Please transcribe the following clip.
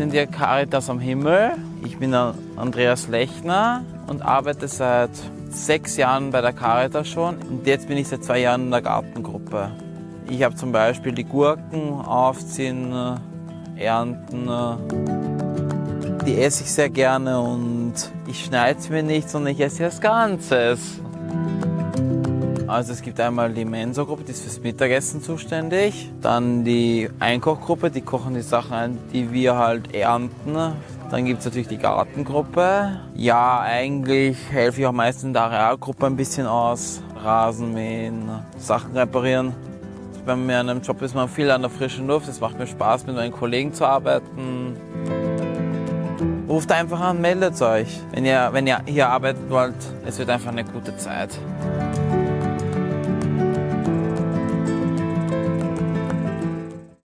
sind hier Caritas am Himmel. Ich bin Andreas Lechner und arbeite seit 6 Jahren bei der Caritas schon. Und jetzt bin ich seit 2 Jahren in der Gartengruppe. Ich habe zum Beispiel die Gurken aufziehen, ernten. Die esse ich sehr gerne und ich schneide es mir nicht, sondern ich esse das Ganze. Also es gibt einmal die Mensa-Gruppe, die ist fürs Mittagessen zuständig. Dann die Einkochgruppe, die kochen die Sachen ein, die wir halt ernten. Dann gibt es natürlich die Gartengruppe. Ja, eigentlich helfe ich auch meistens in der Arealgruppe ein bisschen aus. Rasenmähen, Sachen reparieren. Bei mir in einem Job ist man viel an der frischen Luft. Es macht mir Spaß, mit meinen Kollegen zu arbeiten. Ruft einfach an, meldet euch. Wenn ihr hier arbeitet wollt, es wird einfach eine gute Zeit.